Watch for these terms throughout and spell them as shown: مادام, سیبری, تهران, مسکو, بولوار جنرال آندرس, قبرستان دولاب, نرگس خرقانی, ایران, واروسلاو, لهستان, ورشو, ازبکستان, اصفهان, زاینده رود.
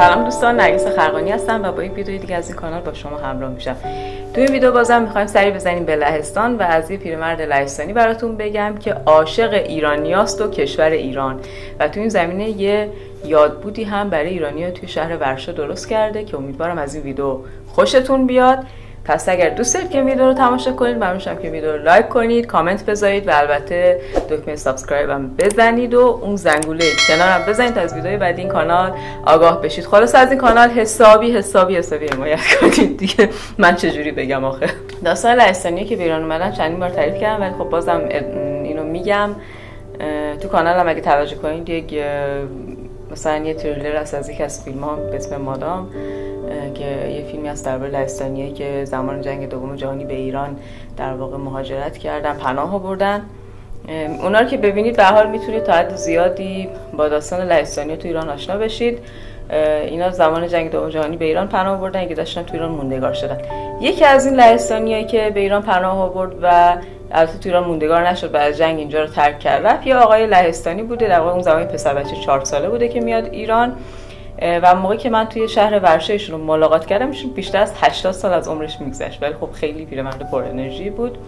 سلام دوستان، نرگس خرقانی هستم و با یک ویدیو دیگه از این کانال با شما همراه میشم. تو این ویدیو بازم میخوایم سری بزنیم به لهستان و از یه پیرمرد لهستانی براتون بگم که عاشق ایرانیاست و کشور ایران، و تو این زمینه یه یادبودی هم برای ایرانی‌ها توی شهر ورشو درست کرده که امیدوارم از این ویدیو خوشتون بیاد. پس اگر دوست دارید که ویدیو رو تماشا کنید، ممنون میشم که ویدیو رو لایک کنید، کامنت بذارید و البته دکمه سابسکرایب هم بزنید و اون زنگوله کنار هم بزنید تا از ویدیوهای بعدی این کانال آگاه بشید. خلاص از این کانال حسابی حمایت کنید دیگه. من چجوری بگم آخه؟ داستان لهستانی که به ایران اومدن چندین بار تعریف کردم، ولی خب بازم اینو میگم تو کانالم اگه توجه کنید، یک مثلا یه تریلر از یک از فیلم‌ها به اسم مادام که یه فیلمی از درباره لهستانیایی که زمان جنگ دوم جهانی به ایران در واقع مهاجرت کردن، پناه آوردن. اونا رو که ببینید به حال میتونید تا حد زیادی با داستان لهستانیا تو ایران آشنا بشید. اینا زمان جنگ دوم جهانی به ایران پناه آوردن که داشتن تو ایران موندگار شدن. یکی از این لهستانیایی که به ایران پناه آورد و البته تو ایران موندگار نشد، بعد از جنگ اینجا رو ترک کرد، رفت یه آقای لهستانی بوده، در واقع اون زمان پسر بچه 4 ساله بوده که میاد ایران. و موقعی که من توی شهر ورشو ایشون رو ملاقات کردم، ایشون بیشتر از 80 سال از عمرش میگذشت، ولی خب خیلی پیرمرد پر انرژی بود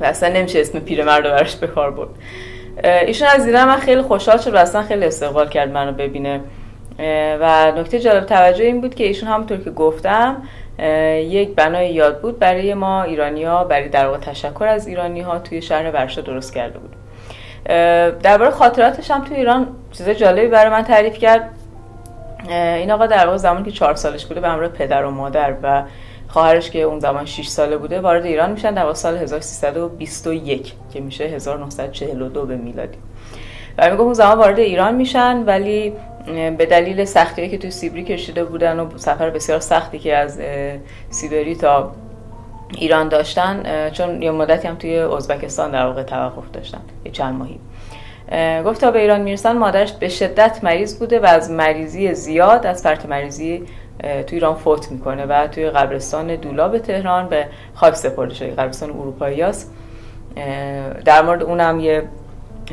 و اصلا نمیشه اسم پیرمرد رو براش به کار برد. ایشون از دیدن من خیلی خوشحال شد و اصلا خیلی استقبال کرد منو ببینه. و نکته جالب توجه این بود که ایشون همونطور که گفتم یک بنای یاد بود برای ما ایرانی‌ها، برای در واقع تشکر از ایرانی‌ها توی شهر ورشو درست کرده بود. درباره خاطراتش هم توی ایران چیز جالبی برای من تعریف کرد. این آقا در واقع زمانی که 4 سالش بوده به همراه پدر و مادر و خواهرش که اون زمان 6 ساله بوده وارد ایران میشن، در واقع سال 1321 که میشه 1942 به میلادی. و میگم اون زمان وارد ایران میشن، ولی به دلیل سختی‌هایی که توی سیبری کشیده بودن و سفر بسیار سختی که از سیبری تا ایران داشتن، چون یه مدتی هم توی ازبکستان در واقع توقف داشتن یه چند ماهی، گفت تا به ایران میرسن مادرش به شدت مریض بوده و از مریضی زیاد، از فرط مریضی تو ایران فوت میکنه و توی قبرستان دولاب تهران به خاک سپرده شده، قبرستان اروپاییاست. در مورد اونم یه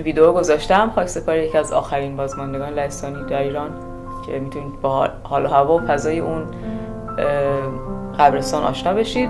ویدیو گذاشتم، خاک سپاری یکی از آخرین بازماندگان لهستانی در ایران که میتونید با حال و هوا و فضای اون قبرستان آشنا بشید.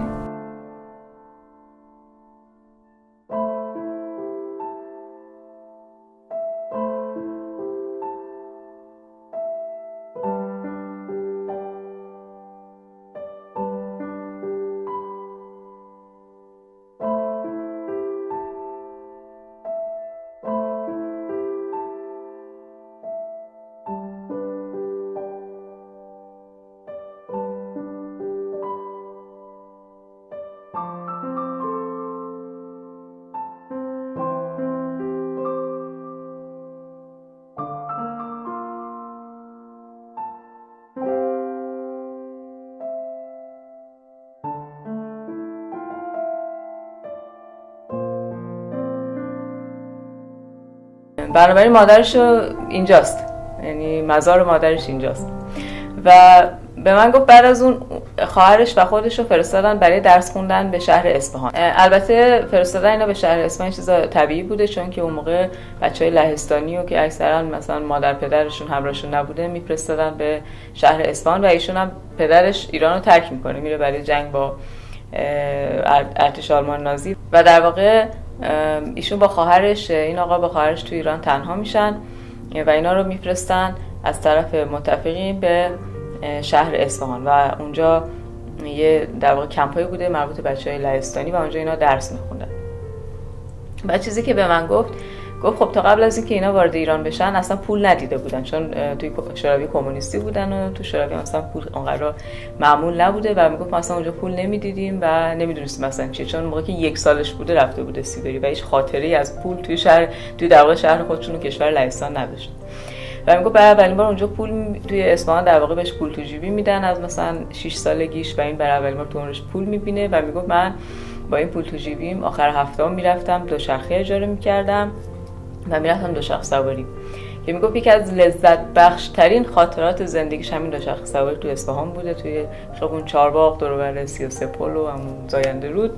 بنابراین مادرش اینجاست، یعنی مزار مادرش اینجاست. و به من گفت بعد از اون خواهرش و خودش رو فرستادن برای درس خوندن به شهر اصفهان. البته فرستادن اینا به شهر اصفهان چیز طبیعی بوده، چون که اون موقع بچهای لهستانی و که اکثرا مثلا مادر پدرشون همراهشون نبوده میفرستادن به شهر اصفهان. و ایشون هم پدرش ایران رو ترک میکنه، میره برای جنگ با ارتش آلمان نازی و در واقع ایشون با خواهرش، این آقا با خواهرش تو ایران تنها میشن و اینا رو میفرستن از طرف متفقین به شهر اصفهان و اونجا یه در واقع کمپایی بوده مربوط به بچهای لهستانی و اونجا اینا درس میخوندن. و چیزی که به من گفت خب تا قبل از اینکه اینا وارد ایران بشن اصلا پول ندیده بودن، چون توی شوروی کمونیستی بودن و تو شوروی اصلا پول اونقدر معمول نبوده و میگفت ما اصلا اونجا پول نمیدیدیم و نمیدونستیم اصلا چیه، چون موقعی که 1 سالش بوده رفته بوده سیبری و هیچ خاطره‌ای از پول توی در واقع شهر خودشون و کشور لهستان نداشت. و میگفت برای اولین بار اونجا پول توی اصفهان در واقع بهش پول تو جیبی میدن از مثلا 6 سالگیش و این برای اولین بار تو عمرش پول میبینه و میگفت من با این پول تو جیبیم آخر هفته میرفتم دوچرخه اجاره میکردم و میرفتم دوچرخه سواری، که میگفت یکی از لذت بخش ترین خاطرات زندگیش همین دوچرخه سواری تو اصفهان بوده، توی اون 4 باغ دور و بر ۳۳ پل و همون زاینده رود.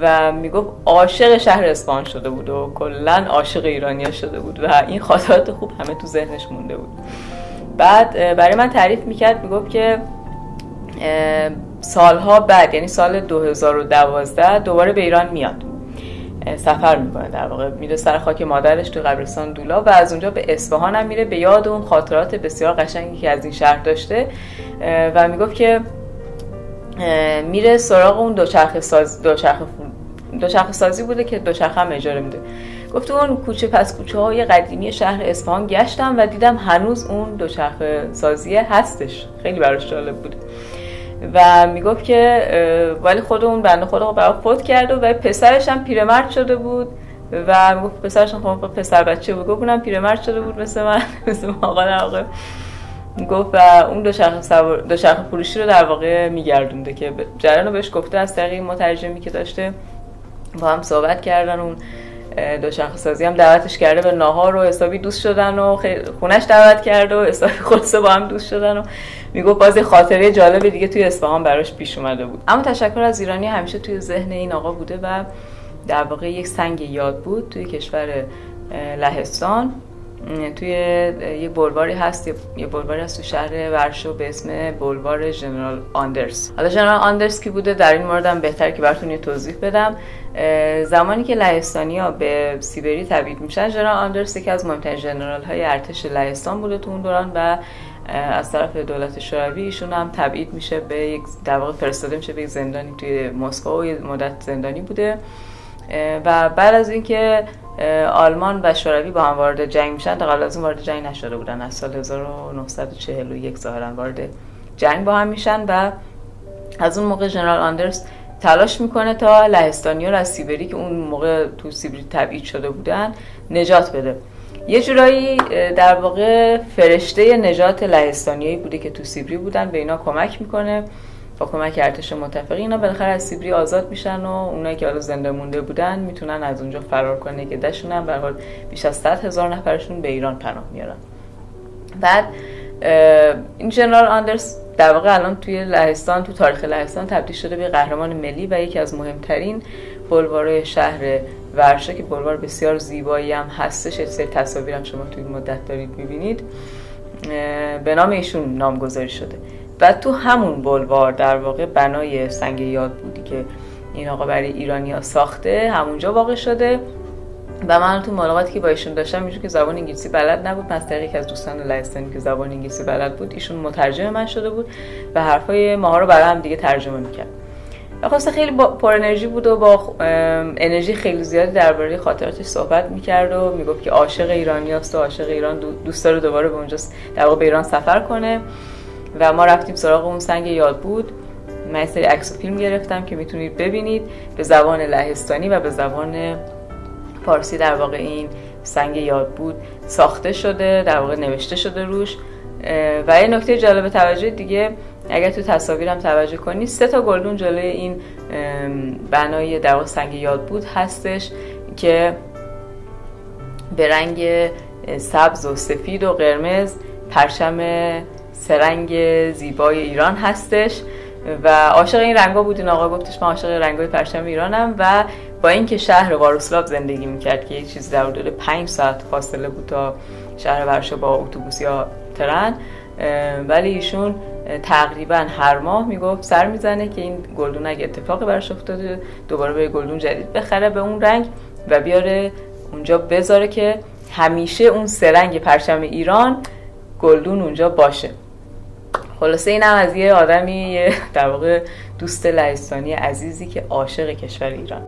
و میگفت عاشق شهر اصفهان شده بود و کلا عاشق ایرانیا شده بود و این خاطرات خوب همه تو ذهنش مونده بود. بعد برای من تعریف میکرد، میگفت که سالها بعد، یعنی سال 2012 دوباره به ایران میاد، سفر میکنه، در واقع میره سر خاک مادرش تو قبرستان دولاب و از اونجا به اصفهان هم میره به یاد اون خاطرات بسیار قشنگی که از این شهر داشته. و میگفت که میره سراغ اون دوچرخه سازی بوده که دوچرخه هم اجاره میده. گفت اون کوچه پس کوچه های قدیمی شهر اصفهان گشتم و دیدم هنوز اون دوچرخه سازیه هستش، خیلی براش جالب بود. و میگفت که ولی خود اون بنده خدا برای فوت کرده و پسرش هم پیرمرد شده بود و میگفت پسرش هم پسر بچه بود، گفت اونم پیرمرد شده بود مثل آقا نرقه. گفت و اون دوچرخه فروشی رو در واقع میگردونده که جریان رو بهش گفته، از طریق مترجمی که داشته با هم صحبت کردن، اون دوچرخه سازی هم دعوتش کرده به ناهار و حسابی دوست شدن و خونش دعوت کرد و حسابی خلاصه با هم دوست شدن و میگفت باز خاطره جالب دیگه توی اصفهان براش پیش اومده بود. اما تشکر از ایرانی همیشه توی ذهن این آقا بوده و در واقع یک سنگ یاد بود. توی کشور لهستان توی یه بولواری هست، تو شهر ورشو به اسم بولوار جنرال آندرس. حالا جنرال آندرس کی بوده در این موردم بهتر که براتون یه توضیح بدم. زمانی که لهستانی‌ها به سیبری تبعید میشن، جنرال آندرس یکی از مهمترین ژنرال‌های ارتش لهستان بوده تو اون دوران و از طرف دولت شوروی ایشون هم تبعید میشه، به یک در واقع فرستاده میشه به یک زندانی توی مسکو و یه مدت زندانی بوده. و بعد از اینکه آلمان و شوروی با هم وارد جنگ میشن، تا قبل از اون وارد جنگ نشده بودن، از سال 1941 ظاهرا وارد جنگ با هم میشن و از اون موقع جنرال آندرس تلاش میکنه تا لهستانی‌ها رو از سیبری که اون موقع تو سیبری تبعید شده بودن نجات بده. یه جورایی در واقع فرشته نجات لهستانیایی بوده که تو سیبری بودن، به اینا کمک میکنه با کمک ارتش متفقین. اینا بالاخره از سیبری آزاد میشن و اونایی که حالا زنده مونده بودن میتونن از اونجا فرار کنن که دشون هم به هر حال بیش از 100,000 نفرشون به ایران پناه میارن. بعد این جنرال آندرس در واقع الان توی لهستان، تو تاریخ لهستان تبدیل شده به قهرمان ملی و یکی از مهمترین بلوارهای شهر ورشو که بلوار بسیار زیبایی هم هستش، یه سری تصاویر هم شما توی مدت دارید میبینید، به نام ایشون نامگذاری شده. و تو همون بلوار در واقع بنای سنگ یاد بودی که این آقا برای ایرانی‌ها ساخته همونجا واقع شده. و من تو ملاقاتی که با ایشون داشتم، ایشون که زبان انگلیسی بلد نبود، پس طریق از دوستان لهستانی که زبان انگلیسی بلد بود ایشون مترجم من شده بود و حرفای ماها رو برای هم دیگه ترجمه میکرد. خلاصه خیلی پر انرژی بود و با انرژی خیلی زیادی درباره خاطراتش صحبت میکرد و میگفت که عاشق ایرانیاست و عاشق ایران، دوست داره دوباره به اونجا در واقع به ایران سفر کنه. و ما رفتیم سراغ اون سنگ یاد بود. من یه سری عکس و فیلم گرفتم که میتونید ببینید، به زبان لهستانی و به زبان فارسی در واقع این سنگ یاد بود ساخته شده، در واقع نوشته شده روش. و یه نکته جالب توجه دیگه، اگر تو تصاویرم توجه کنید 3 تا گلدون جلوی این بنای در واقع سنگ یاد بود هستش که به رنگ سبز و سفید و قرمز پرچم سرنگ زیبای ایران هستش و عاشق این رنگا بود. این آقا گفتش من عاشق رنگای پرچم ایرانم و با اینکه شهر واروسلاو زندگی میکرد که یه چیز در حدود 5 ساعت فاصله بود تا شهر ورشو با اتوبوس یا ترن، ولی ایشون تقریبا هر ماه میگفت سر میزنه که این گلدون اگه اتفاقی براش افتاده دوباره به گلدون جدید بخره به اون رنگ و بیاره اونجا بذاره که همیشه اون سرنگ پرچم ایران گلدون اونجا باشه. خلاصه اینم از یه آدمی، در واقع دوست لهستانی عزیزی که عاشق کشور ایران.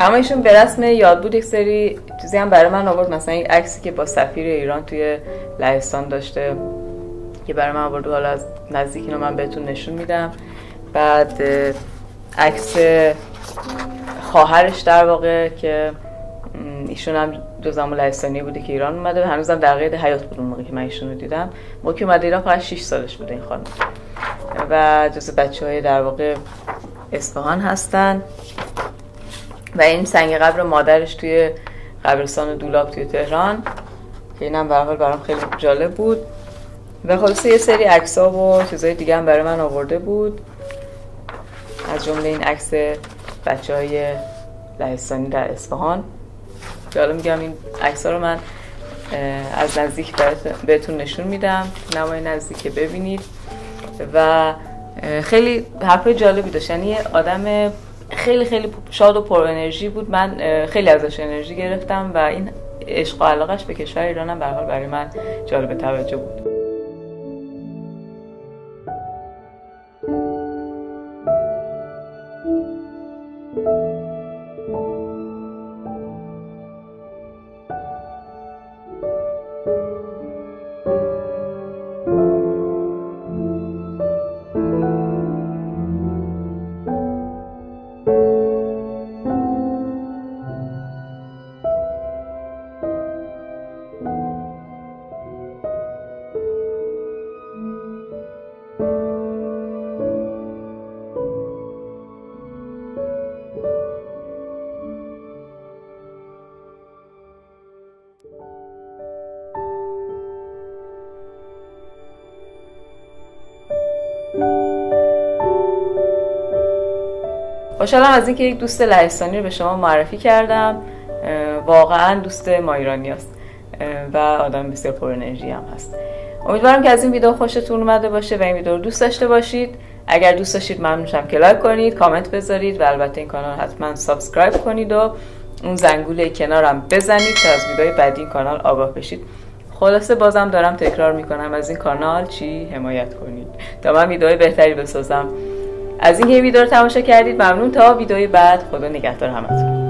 اما ایشون به رسم یاد بود یک سری چیزی هم برای من آورد، مثلا این عکسی که با سفیر ایران توی لهستان داشته که برای من آورده، حالا از نزدیک اینو من بهتون نشون میدم. بعد عکس خواهرش در واقع که ایشون هم جزء لهستانی بوده که ایران اومده و هنوزم در قید حیات بود اون موقع که من ایشون رو دیدم. موقعی که اومده ایران فقط 6 سالش بوده این خانم و جزء بچه‌های در واقع اصفهان هستن. و این سنگ قبر مادرش توی قبرستان دولاب توی تهران که اینم به هر حال برام خیلی جالب بود. و خلاصه یه سری عکس‌ها و چیزای دیگه هم برای من آورده بود، از جمله این عکس بچه‌های لهستانی در اصفهان. حالا میگم این عکس‌ها رو من از نزدیک بهتون نشون میدم، نمای نزدیک ببینید. و خیلی حرفای جالبی داشت، یعنی یه آدم خیلی خیلی شاد و پر انرژی بود. من خیلی ازش انرژی گرفتم و این عشق و علاقه‌اش به کشور ایران هم به هر حال برای من جالب توجه بود. خوشحالم از اینکه یک دوست لهستانی رو به شما معرفی کردم. واقعا دوست ما ایرانی است و آدم بسیار پر انرژی هم هست. امیدوارم که از این ویدیو خوشتون اومده باشه و این ویدیو رو دوست داشته باشید. اگر دوست داشتید ممنون میشم که لایک کنید، کامنت بذارید و البته این کانال حتما سابسکرایب کنید و اون زنگوله کنارم بزنید تا از ویدیوهای بعدی این کانال آگاه بشید. خلاصه بازم دارم تکرار میکنم، از این کانال چی حمایت کنید تا من ویدیوهای بهتری بسازم. از اینکه ویدیو رو تماشا کردید ممنون. تا ویدیوی بعد، خدا نگهدار همتون.